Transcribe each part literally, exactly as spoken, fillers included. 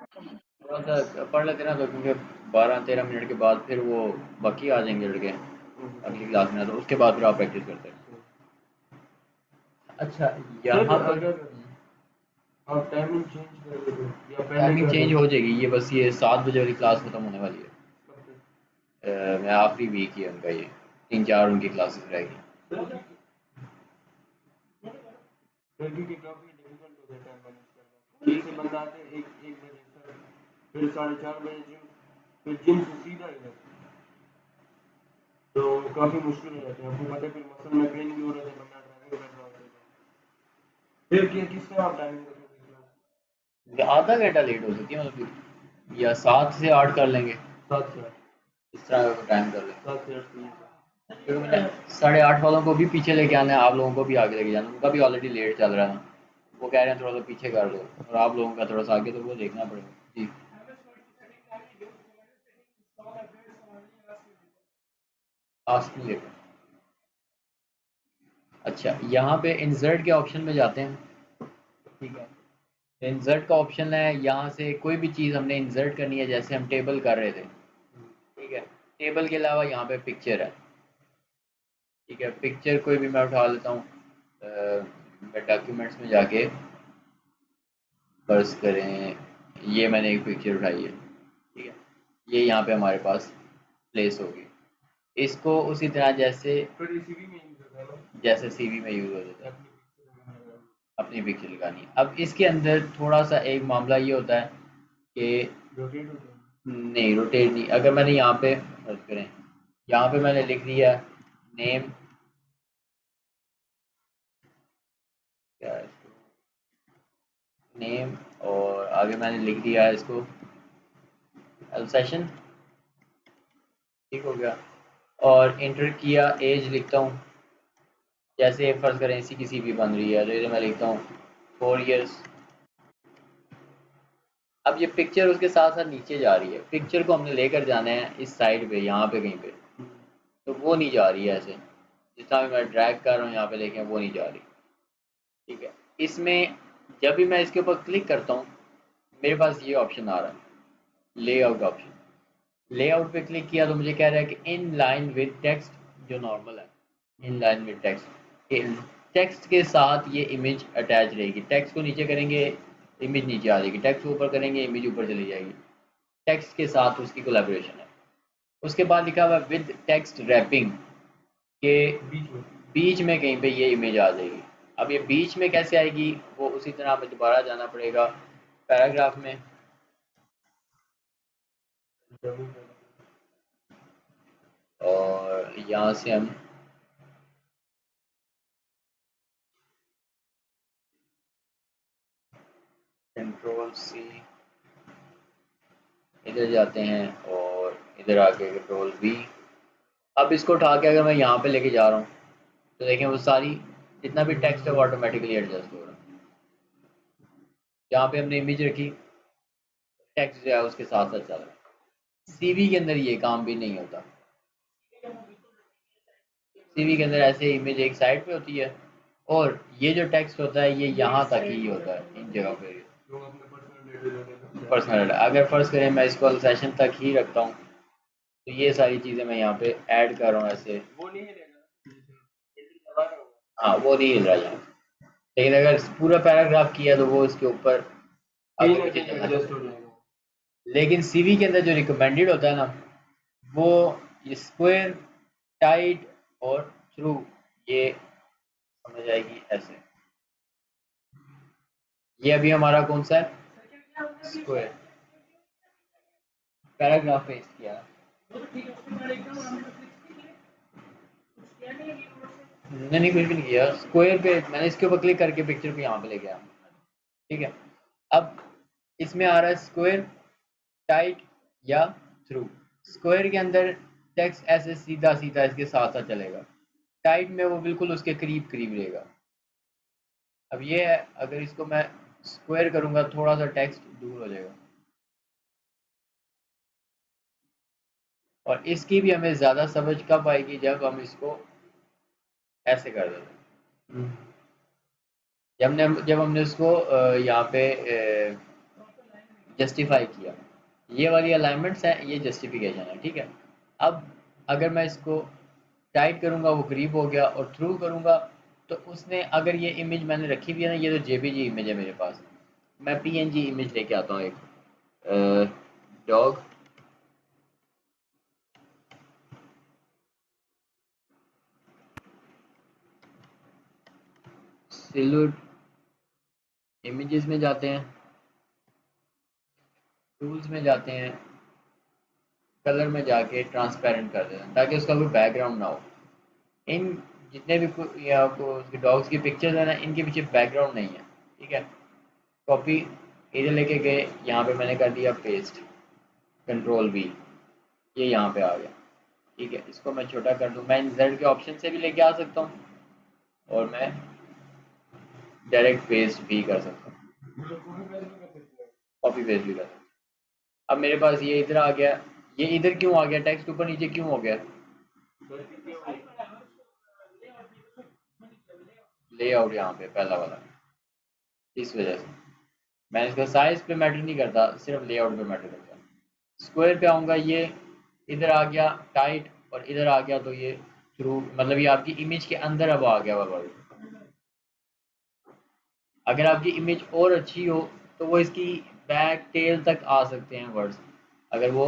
थोड़ा सा पढ़ लेते ना तो, क्योंकि बारह तेरह मिनट के बाद फिर वो बाकी आ जाएंगे लड़के अगली क्लास में, तो उसके बाद फिर आप प्रैक्टिस करते हैं। अच्छा यहाँ पर आप टाइमिंग चेंज कर देते हो या पहले टाइमिंग चेंज हो जाएगी? ये बस ये सात बजे वाली क्लास खत्म होने वाली है, मैं आखिरी वीक ही उनका ये तीन चार उनकी क्लासेस रहेगी। लड़की की काफी डिफिकल्ट हो जाता है मैनेज करना, एक से बंदा आते हैं एक एक बजे सर, फिर साढ़े चार बजे जिम, फिर जिम से सीधा इधर, तो काफी मुश्किल हो जाती है। आपको पता है फिर मसल में पेन भी हो रहा है, बंदा ट्रेनिंग कर रहा होता है, फिर किस तरह आप टाइमिंग कर सकते हो? आधा घंटा लेट हो सकती है मतलब, या सात से आठ कर लेंगे, सात से आठ इस तरह टाइम कर लेंगे, सात से आठ। साढ़े आठ वालों को भी पीछे लेके आना है, आप लोगों को भी आगे लेके जाना है, उनका भी ऑलरेडी लेट चल रहा है, वो कह रहे हैं थोड़ा सा पीछे कर लो और आप लोगों का थोड़ा सा आगे, तो वो देखना पड़ेगा जी। अच्छा यहाँ पे इंसर्ट के ऑप्शन में जाते हैं, ठीक है इंसर्ट का ऑप्शन है, यहाँ से कोई भी चीज़ हमने इंसर्ट करनी है, जैसे हम टेबल कर रहे थे ठीक है, टेबल के अलावा यहाँ पे पिक्चर है ठीक है, पिक्चर कोई भी मैं उठा लेता हूँ, मैं डॉक्यूमेंट्स में जाके सर्च करें, ये मैंने एक पिक्चर उठाई है ठीक है, ये यहाँ पे हमारे पास प्लेस होगी, इसको उसी तरह जैसे जैसे सीवी में यूज हो जाता है, अपनी पिक्चर लगानी। अब इसके अंदर थोड़ा सा एक मामला ये होता है कि रोटेट नहीं, रोटेट नहीं, अगर मैंने यहाँ पे सर्च करें, यहाँ पे मैंने लिख दिया नेम क्या है इसको, नेम, और आगे मैंने लिख दिया है इसको अल्सेशन, ठीक हो गया, और इंटर किया एज लिखता हूँ, जैसे फर्ज करें इसी की सीवी बन रही है, तो मैं लिखता हूँ फोर इयर्स। अब ये पिक्चर उसके साथ साथ नीचे जा रही है, पिक्चर को हमने लेकर जाना है इस साइड पे, यहाँ पे कहीं पे, तो वो नहीं जा रही है ऐसे, जितना भी मैं ड्रैग कर रहा हूँ यहाँ पे लेके वो नहीं जा रही ठीक है। इसमें जब भी मैं इसके ऊपर क्लिक करता हूँ मेरे पास ये ऑप्शन आ रहा है लेआउट ऑप्शन, लेआउट पे क्लिक किया तो मुझे कह रहा है कि इन लाइन विद टेक्स्ट, जो नॉर्मल है in line with text, text के साथ ये इमेज अटैच रहेगी, टेक्स्ट को नीचे करेंगे इमेज नीचे आ जाएगी, टेक्स्ट को ऊपर करेंगे इमेज ऊपर चली जाएगी, टेक्स्ट के साथ उसकी कोलैबोरेशन है। उसके बाद लिखा हुआ विद टेक्स्ट रैपिंग के बीच में कहीं पे ये इमेज आ जाएगी। अब ये बीच में कैसे आएगी, वो उसी तरह हमें दोबारा जाना पड़ेगा पैराग्राफ में, और यहाँ से हम कंट्रोल सी इधर जाते हैं और इधर आके कंट्रोल वी। अब इसको उठा के अगर मैं यहाँ पे लेके जा रहा हूँ तो देखें वो सारी जितना भी टेक्स्ट है वो ऑटोमेटिकली एडजस्ट हो रहा है, यहाँ पे हमने इमेज रखी टेक्स्ट जो है उसके साथ साथ चल रहा है। सीवी के अंदर ये काम भी नहीं होता, सीवी के अंदर ऐसे इमेज एक साइड पे होती है और ये जो टेक्स्ट होता है ये यहाँ तक ही होता है, इन जगह पे पर्सनल। अगर फर्ज करें मैं इसको सेशन तक ही रखता हूँ तो ये सारी चीजें मैं यहाँ पे ऐड कर रहा हूँ ऐसे, वो नहीं हिलेगा, हाँ वो नहीं हिल रहा है, लेकिन अगर पूरा पैराग्राफ किया तो वो इसके ऊपर, लेकिन सीवी के अंदर जो रिकमेंडेड होता है ना वो स्क्वायर टाइट और थ्रू, ये समझ आएगी ऐसे। ये अभी हमारा कौन सा है स्क्वायर, पैराग्राफ पेस्ट किया नहीं नहीं कुछ भी नहीं किया, स्क्वायर पे मैंने इसके ऊपर क्लिक करके पिक्चर को यहाँ पे ले गया ठीक है। अब इसमें आ रहा है स्क्वायर टाइट या थ्रू, स्क्वायर के अंदर टेक्स्ट ऐसे सीधा सीधा इसके साथ साथ चलेगा, टाइट में वो बिल्कुल उसके करीब करीब रहेगा। अब ये है अगर इसको मैं स्क्वायर करूंगा थोड़ा सा टेक्स्ट दूर हो जाएगा, और इसकी भी हमें ज्यादा समझ कब आएगी जब हम इसको ऐसे कर देते हैं, जब हमने जब हमने इसको यहाँ पे जस्टिफाई किया। ये वाली अलाइनमेंट्स हैं, ये जस्टिफिकेशन है, ठीक है। अब अगर मैं इसको टाइट करूँगा वो करीब हो गया, और थ्रू करूँगा तो उसने, अगर ये इमेज मैंने रखी हुई है ना, ये तो जेपीजी इमेज है मेरे पास, मैं पीएनजी इमेज लेके आता हूँ एक डॉग, सिल्वर इमेजेस में जाते हैं, टूल्स में जाते हैं, कलर में जाके ट्रांसपेरेंट कर देते हैं ताकि उसका कोई बैकग्राउंड ना हो। इन जितने भी आपको उसके डॉग्स की पिक्चर्स है ना, इनके पीछे बैकग्राउंड नहीं है, ठीक है। कॉपी इधर लेके गए, यहाँ पे मैंने कर दिया पेस्ट, कंट्रोल वी, ये यहाँ पे आ गया, ठीक है। इसको मैं छोटा कर दूँ, मैं इंसर्ट के ऑप्शन से भी लेके आ सकता हूँ और मैं डायरेक्ट पेस्ट भी कर सकता हूँ, कॉपी पेस्ट भी कर सकता हूँ। अब मेरे पास ये इधर आ गया, ये इधर क्यों आ गया, टेक्स्ट ऊपर नीचे क्यों हो गया, लेआउट यहाँ पे पहला वाला, इस वजह से मैं इसका साइज पे मैटर नहीं करता, सिर्फ लेआउट पे मैटर करता। स्क्वायर पे आऊँगा, ये इधर आ गया टाइट और इधर आ गया, तो ये थ्रू, मतलब ये आपकी इमेज के अंदर अब आ गया हुआ। अगर आपकी इमेज और अच्छी हो तो वो इसकी बैक टेल तक आ सकते हैं वर्ड्स, अगर वो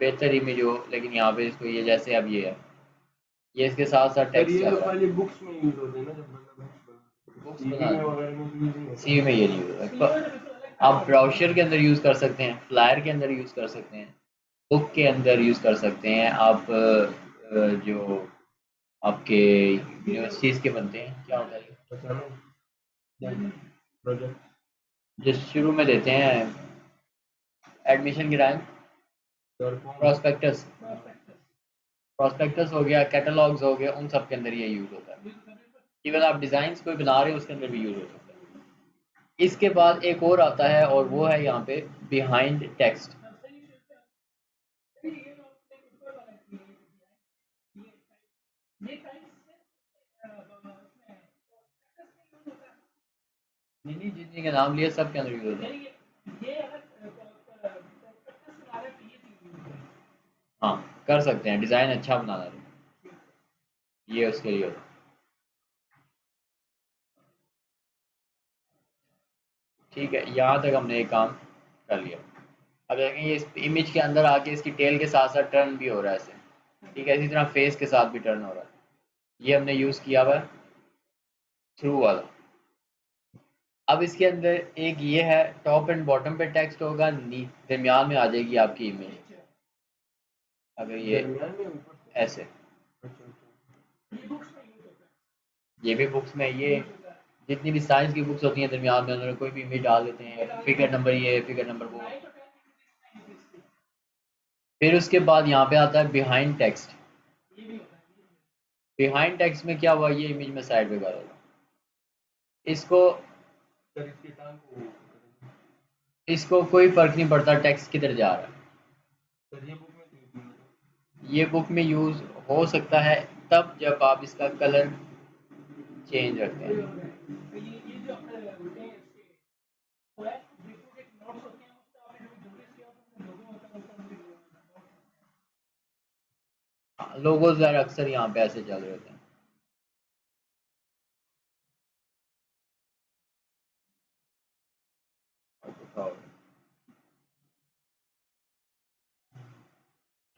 बेहतर इमेज हो। लेकिन यहाँ पे इसको ये जैसे अब ये है, ये इसके साथ साथ टेक्स्ट चल रहा है। बुक्स में यूज होते हैं ना, जब बुक्स में, सी में ये नहीं होता। आप ब्राउजर के अंदर यूज कर सकते हैं, फ्लायर के अंदर यूज कर सकते हैं, बुक के अंदर यूज कर सकते हैं। आप जो आपके यूनिवर्सिटीज के बनते हैं, क्या होता है प्रोजेक्ट जिस शुरू में देते हैं एडमिशन के टाइम, प्रोस्पेक्टस प्रोस्पेक्टस हो गया, कैटलॉग्स हो गया, उन सब के अंदर ये यूज होता है। इवन आप डिज़ाइंस कोई बना रहे हो उसके अंदर भी यूज हो सकता है। इसके बाद एक और आता है और वो है यहाँ पे बिहाइंड टेक्स्ट। नहीं नहीं, जितने का नाम लिया सब के अंदर यूज होता है। हाँ, कर सकते हैं, डिज़ाइन अच्छा बनाना है, ये उसके लिए होता है। ठीक है, यहाँ तक हमने एक काम कर लिया। अब देखें ये इस इमेज के अंदर आके इसकी टेल के साथ साथ टर्न भी हो रहा है ऐसे, ठीक है। इसी तरह फेस के साथ भी टर्न हो रहा है, ये हमने यूज़ किया हुआ थ्रू वाला। अब इसके अंदर एक ये है, टॉप एंड बॉटम पे टेक्स्ट होगा, दरमियान में आ जाएगी आपकी इमेज। अगर ये ऐसे, ये भी बुक्स में, ये जितनी भी साइंस की बुक्स होती हैं दरमियान में उन्होंने कोई भी इमेज डाल देते हैं, फिगर नंबर ये, फिगर नंबर वो। फिर उसके बाद यहाँ पे आता है बिहाइंड टेक्स्ट। बिहाइंड टेक्स्ट में क्या हुआ, ये इमेज में साइड पे कर, इसको इसको कोई फर्क नहीं पड़ता टेक्स्ट किधर जा रहा है। ये बुक में यूज हो सकता है तब जब आप इसका कलर चेंज रखते हैं। लोगो ज़रा अक्सर यहाँ पे ऐसे चल रहे होते हैं।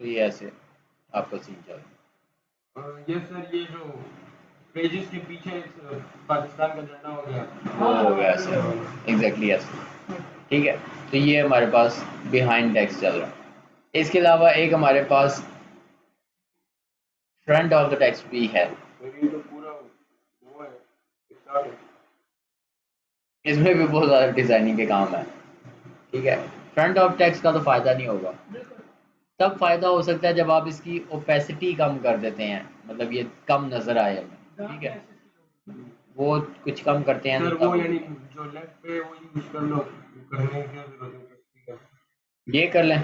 तो ये ऐसे आपको सीन चाहिए। ये सर, ये जो पेजेस के पीछे पाकिस्तान का झंडा हो गया, वो हो गया ऐसे, एग्जैक्टली ऐसे, ठीक है। तो ये हमारे पास बिहाइंड टेक्स्ट चल रहा है। इसके अलावा एक हमारे पास फ्रंट ऑफ द टेक्स्ट भी है। तो पूरा वो है, इसमें भी बहुत ज़्यादा डिजाइनिंग के काम है, ठीक है। फ्रंट ऑफ टेक्स्ट का तो फायदा नहीं होगा, तब फायदा हो सकता है जब आप इसकी ओपेसिटी कम कर देते हैं, मतलब ये कम नजर आए, ठीक है। वो कुछ कम करते हैं तो जो लेफ्ट पे वो यूज कर लो, करने की जरूरत है, ये कर लें,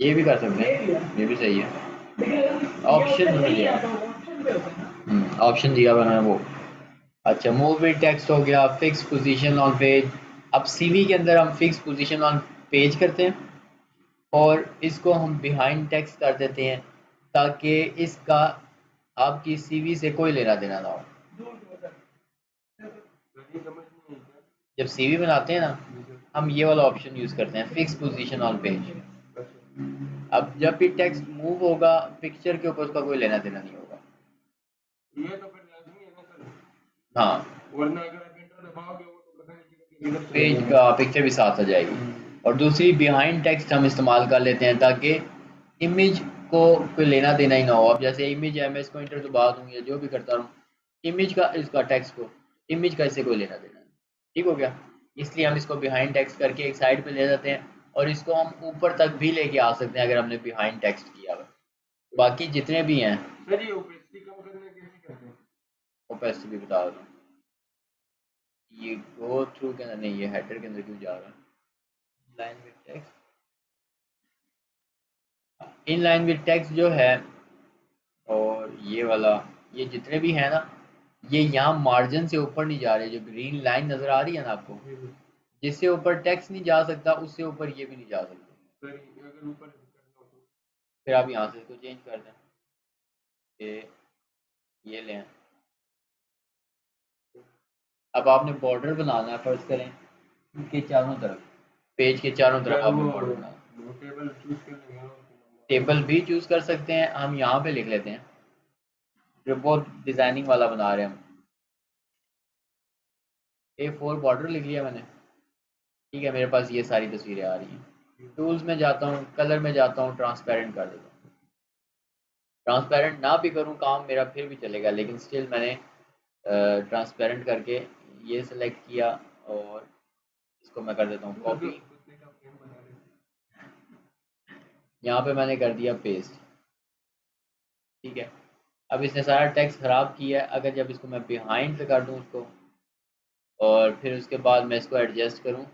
ये भी कर सकते हैं, ये भी सही है। ऑप्शन दिया, ऑप्शन दिया मैंने वो, अच्छा। मूव विद टेक्स्ट हो गया, फिक्स पोजीशन ऑन पेज, अब सीवी के अंदर हम फिक्स पोजीशन ऑन पेज करते हैं और इसको हम बिहाइंड टेक्स्ट कर देते हैं ताकि इसका आपकी सीवी से कोई लेना देना ना हो। जब सीवी बनाते हैं ना हम ये वाला ऑप्शन यूज करते हैं फिक्स पोजीशन ऑन पेज। अब जब भी टेक्स्ट मूव होगा पिक्चर के ऊपर उसका कोई लेना देना नहीं होगा। ये तो फिर लाजमी है ना सर। हाँ, वरना अगर आप एंटर दबाओगे वो तो पता नहीं किधर पेज का पिक्चर भी साथ आ जाएगी। और दूसरी बिहाइंड टेक्स्ट हम इस्तेमाल कर लेते हैं ताकि इमेज को कोई लेना देना ही ना हो। अब जैसे इमेज है मैं इसको एंटर दबा दूं या जो भी करता रहूं इमेज का इसका टेक्स्ट को इमेज का इससे कोई लेना देना ठीक हो गया। इसलिए हम इसको बिहाइंड टेक्स्ट करके एक साइड पे ले जाते हैं और इसको हम ऊपर तक भी लेके आ सकते हैं अगर हमने बिहाइंड टेक्स्ट किया है। बाकी जितने भी हैं सर ये ओपेसिटी कम करने के लिए करते हैं। ओपेसिटी भी बता दो ये गो थ्रू के अंदर नहीं ये हेडर के अंदर क्यों जा रहा है। Line with text in line with text जो है और ये वाला ये जितने भी हैं ना ये यहाँ मार्जिन से ऊपर नहीं जा रहे। जो ग्रीन लाइन नजर आ रही है ना आपको जिससे ऊपर टेक्स्ट नहीं जा सकता उससे ऊपर ये भी नहीं जा सकता। अगर ऊपर फिर आप यहाँ से इसको चेंज कर दें कि ये लें। अब आपने बॉर्डर बनाना है फर्ज करें के चारों तरफ पेज के चारों तरफ आपने बॉर्डर बनाना। टेबल भी चूज कर सकते हैं हम यहाँ पे लिख लेते हैं रिपोर्ट डिजाइनिंग वाला बना रहे हैं हम। ए फोर बॉर्डर लिख लिया मैंने ठीक है। मेरे पास ये सारी तस्वीरें आ रही हैं। टूल्स में जाता हूँ कलर में जाता हूँ ट्रांसपेरेंट कर देता हूँ। ट्रांसपेरेंट ना भी करूँ काम मेरा फिर भी चलेगा लेकिन स्टिल मैंने ट्रांसपेरेंट करके ये सिलेक्ट किया और इसको मैं कर देता हूँ कॉपी। यहाँ पे मैंने कर दिया पेस्ट ठीक है। अब इसने सारा टेक्स्ट खराब किया है। अगर जब इसको मैं बिहाइंड से कर दूँ उसको और फिर उसके बाद मैं इसको एडजस्ट करूँ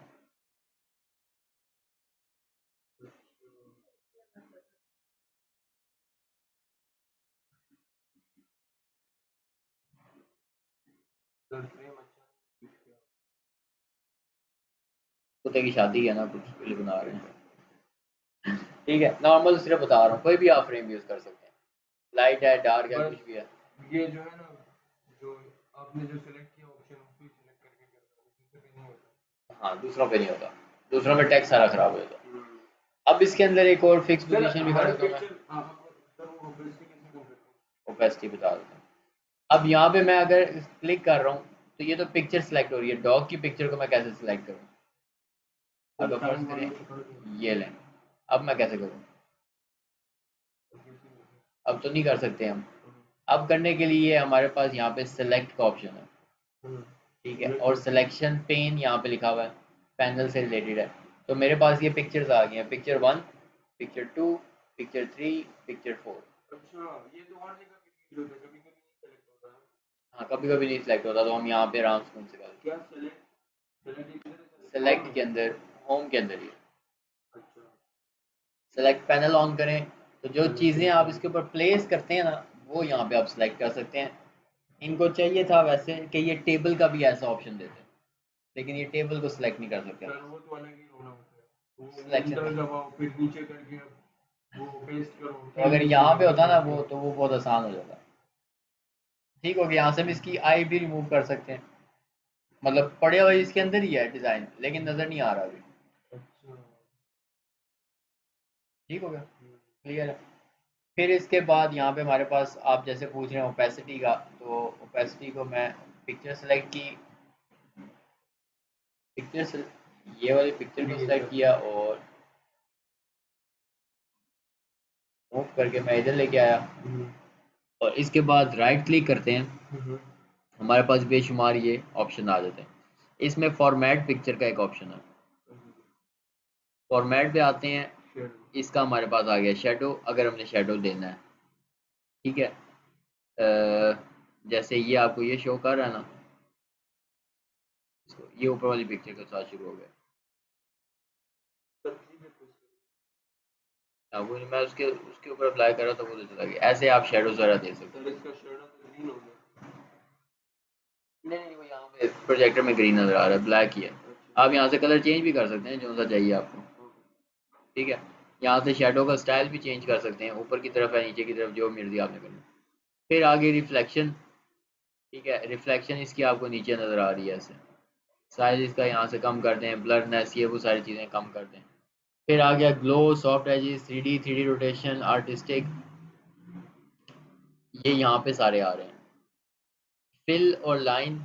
कुत्ते की शादी है ना कुछ के लिए बना रहे हैं ठीक है। नॉर्मल सिर्फ बता रहा हूँ कोई भी आप फ्रेम यूज कर सकते हैं लाइट है डार्क है कुछ भी है। ये जो है ना जो आपने जो सिलेक्ट किया ऑप्शन उसको सिलेक्ट करके करता है नहीं होता। हाँ दूसरों पे नहीं होता दूसरों में टैक्स सारा खराब हो जाता। अब इसके अंदर एक और फिक्स पोजीशन भी कर सकता हूं मैं। सर वो ओपेसिटी कैसे कम करते हैं ओपेसिटी बता देता हूं। अब यहाँ पे मैं अगर क्लिक कर रहा हूँ तो ये तो पिक्चर सिलेक्ट हो रही है। डॉग की पिक्चर को मैं कैसे सिलेक्ट करूँ अगर फर्स्ट करें ये लें। अब मैं कैसे करूँ अब तो नहीं कर सकते हम। अब करने के लिए हमारे पास यहाँ पे सिलेक्ट का ऑप्शन है ठीक है और सिलेक्शन पेन यहाँ पे लिखा हुआ है पैनल से रिलेटेड है। तो मेरे पास ये पिक्चर्स आ गई हैं picture one picture two picture three picture four. हाँ कभी कभी नहीं सिलेक्ट होता तो हम यहाँ पे आराम से क्या सिलेक्ट सिलेक्ट के अंदर होम के अंदर ही सिलेक्ट पैनल ऑन करें तो जो चीज़ें आप इसके ऊपर प्लेस करते हैं ना वो यहाँ पे आप सिलेक्ट कर सकते हैं। इनको चाहिए था वैसे कि ये टेबल का भी ऐसा ऑप्शन देते हैं लेकिन ये टेबल को सिलेक्ट नहीं कर सकते वो तो अलग ही होना होता है। सिलेक्शन दबाओ फिर नीचे करके वो पेस्ट करो। अगर यहाँ पे होता ना वो तो वो बहुत आसान हो जाता ठीक हो गया। यहाँ से हम इसकी आई भी रिमूव कर सकते हैं मतलब पड़े हुए इसके अंदर ही है डिजाइन लेकिन नजर नहीं आ रहा अभी ठीक हो गया क्लियर है। फिर इसके बाद यहाँ पे हमारे पास आप जैसे पूछ रहे हैं ओपेसिटी का तो ओपेसिटी को मैं पिक्चर सेलेक्ट की पिक्चर से ये वाली पिक्चर को सेलेक्ट किया और मूव करके मैं इधर लेके आया और इसके बाद राइट क्लिक करते हैं हमारे पास बेशुमार ये ऑप्शन आ जाते हैं। इसमें फॉर्मेट पिक्चर का एक ऑप्शन है फॉर्मेट पे आते हैं। इसका हमारे पास आ गया शेडो अगर हमने शेडो देना है ठीक है। आ, जैसे ये आपको ये शो कर रहा है ना ये ऊपर वाली पिक्चर के साथ शुरू हो गया। वो मैं उसके उसके ऊपर अप्लाई कर रहा था वो तो चला गया। ऐसे आप शेडो वगैरह दे सकते हैं। इसका शेडो तो ग्रीन हो गया नहीं नहीं वो यहाँ पे प्रोजेक्टर में ग्रीन नजर आ रहा है ब्लैक ही है। आप यहाँ से कलर चेंज भी कर सकते हैं जो सा चाहिए आपको, ठीक है। यहाँ से शेडो का स्टाइल भी चेंज कर सकते हैं, ऊपर की तरफ या नीचे की तरफ, जो मर्जी आपने करना। फिर आगे रिफ्लेक्शन, ठीक है, रिफ्लेक्शन इसकी आपको नीचे नज़र आ रही है, ऐसे साइज इसका यहाँ से कम करते हैं, ब्लरनेस ये वो सारी चीज़ें कम करते हैं। फिर आ गया glow, soft edges, three D three D rotation, artistic, ये यहाँ पे सारे आ रहे हैं। फिल और लाइन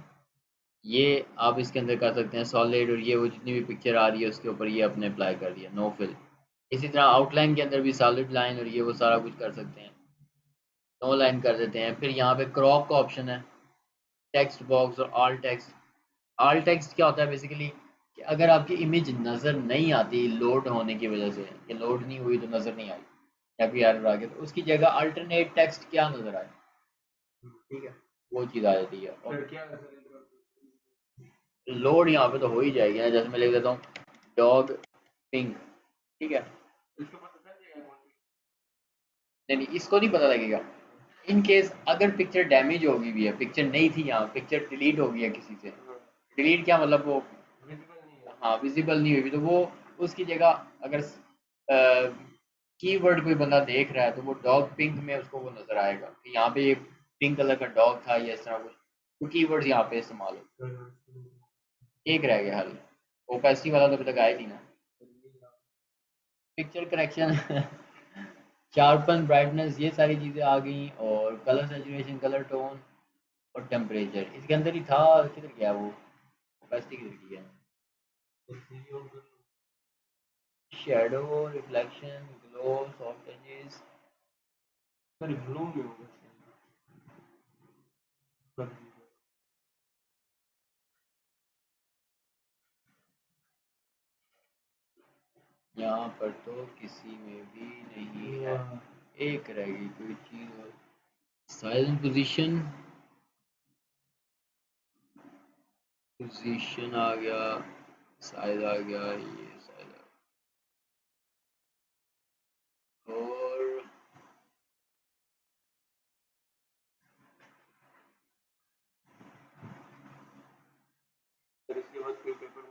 ये आप इसके अंदर कर सकते हैं, सॉलिड और ये वो जितनी भी पिक्चर आ रही है उसके ऊपर ये आपने अप्लाई कर दिया, नो फिल। इसी तरह आउटलाइन के अंदर भी सॉलिड लाइन और ये वो सारा कुछ कर सकते हैं, नो लाइन कर देते हैं। फिर यहाँ पे क्रॉप का ऑप्शन है, टेक्स्ट बॉक्स और ऑल टेक्स्ट। ऑल टेक्स्ट क्या होता है बेसिकली कि अगर आपकी इमेज नज़र नहीं आती लोड होने की वजह से, कि लोड नहीं हुई तो नज़र नहीं आई या फिर एरर आ गया, तो उसकी जगह अल्टरनेट टेक्स्ट क्या नज़र आए, ठीक है, वो चीज़ आ जाती है। और क्या लोड यहाँ पे तो हो ही जाएगी ना, जैसे मैं लिख देता हूँ डॉग पिंक, ठीक है, नहीं नहीं इसको नहीं पता लगेगा। इन केस अगर पिक्चर डैमेज होगी भी है, पिक्चर नहीं थी यहाँ, पिक्चर डिलीट हो गई है किसी से, डिलीट क्या मतलब वो हाँ विजिबल नहीं हुई, तो वो उसकी जगह अगर कीवर्ड कोई बंदा देख रहा है तो वो डॉग पिंक में उसको वो नजर आएगा कि यहाँ पे ये पिंक कलर का डॉग था या इस तरह कुछ, तो कीवर्ड्स यहाँ पे इस्तेमाल हो। एक रह गया हल, ओपेसिटी वाला तो अभी तक आया नहीं ना। पिक्चर करेक्शन शार्पन, ब्राइटनेस, ये सारी चीज़ें आ गई, और कलर सैचुरेशन, कलर टोन और टेम्परेचर इसके अंदर ही था, किधर गया वो ओपेसिटी किधर गया, shadow, reflection, glow, soft edges, पर ग्लो में होगा यहाँ पर तो किसी में भी नहीं है, एक रह गई कोई चीज और साइज पोजीशन, पोजीशन आ गया, साइज आ गया, ये साइज आ गया। और फिर इसके बाद कोई पेपर में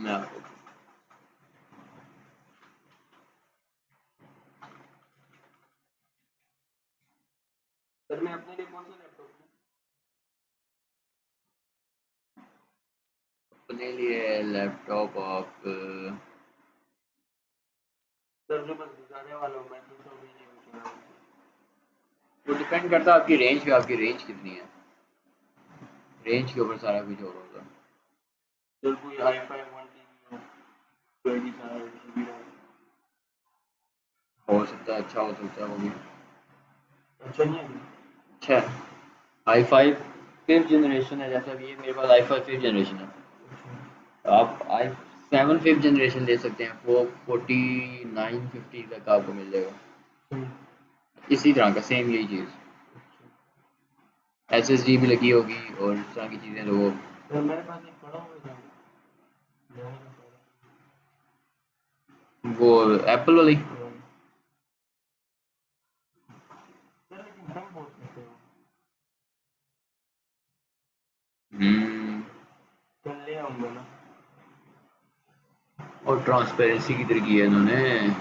ना, सर मैं अपने लिए कौन सा लैपटॉप अपने लिए लैपटॉप आप सर जो बस गुजारने वाला हूँ मैं, तो वो डिपेंड करता है आपकी रेंज पे, आपकी रेंज कितनी है, रेंज के ऊपर सारा कुछ हो रहा होगा। सर कोई आई फाइव हो सकता है, अच्छा हो सकता है वो भी अच्छा नहीं है, अच्छा आई फाइव फिफ्थ जनरेशन है, जैसे अभी मेरे पास आई फाइव फिफ्थ जनरेशन है, तो आप आई सेवन फिफ्थ जनरेशन ले सकते हैं, वो फोर्टी नाइन फिफ्टी तक आपको मिल जाएगा, इसी तरह का सेम यही चीज़, एस एस डी भी लगी होगी और इस तरह की चीज़ें। तो मेरे पास एक पड़ा हुआ वो एप्पल वाली हम्म ले आऊंगा ना, और ट्रांसपेरेंसी किधर की है इन्होंने,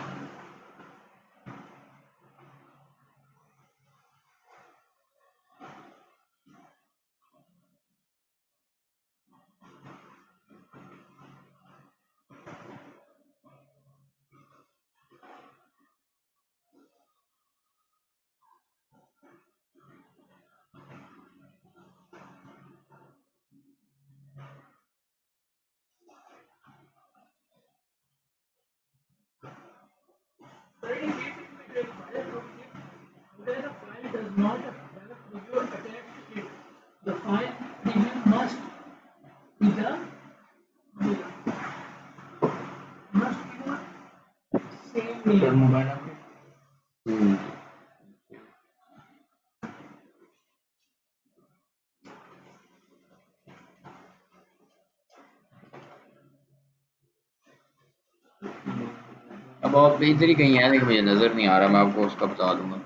अब इधर ही कहीं है, लेकिन मुझे नज़र नहीं आ रहा, मैं आपको उसका बता दूंगा,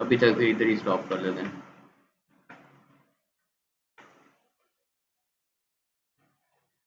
अभी तक इधर ही स्टॉप कर लेते हैं।